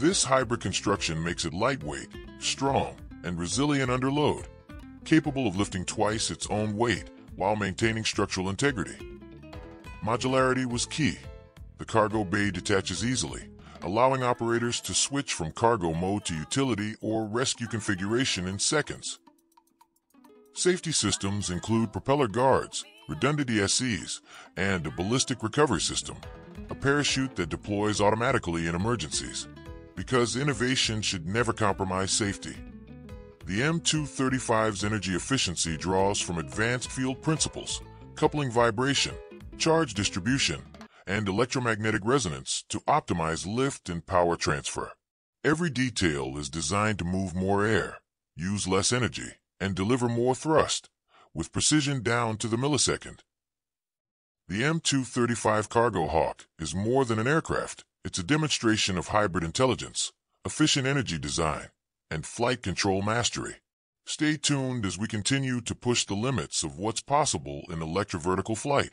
This hybrid construction makes it lightweight, strong, and resilient under load, capable of lifting twice its own weight while maintaining structural integrity. Modularity was key. The cargo bay detaches easily, allowing operators to switch from cargo mode to utility or rescue configuration in seconds. Safety systems include propeller guards, redundant ESCs, and a ballistic recovery system, a parachute that deploys automatically in emergencies. Because innovation should never compromise safety. The M235's energy efficiency draws from advanced field principles, coupling vibration, charge distribution, and electromagnetic resonance to optimize lift and power transfer. Every detail is designed to move more air, use less energy, and deliver more thrust, with precision down to the millisecond. The M235 Cargo Hawk is more than an aircraft. It's a demonstration of hybrid intelligence, efficient energy design, and flight control mastery. Stay tuned as we continue to push the limits of what's possible in electrovertical flight.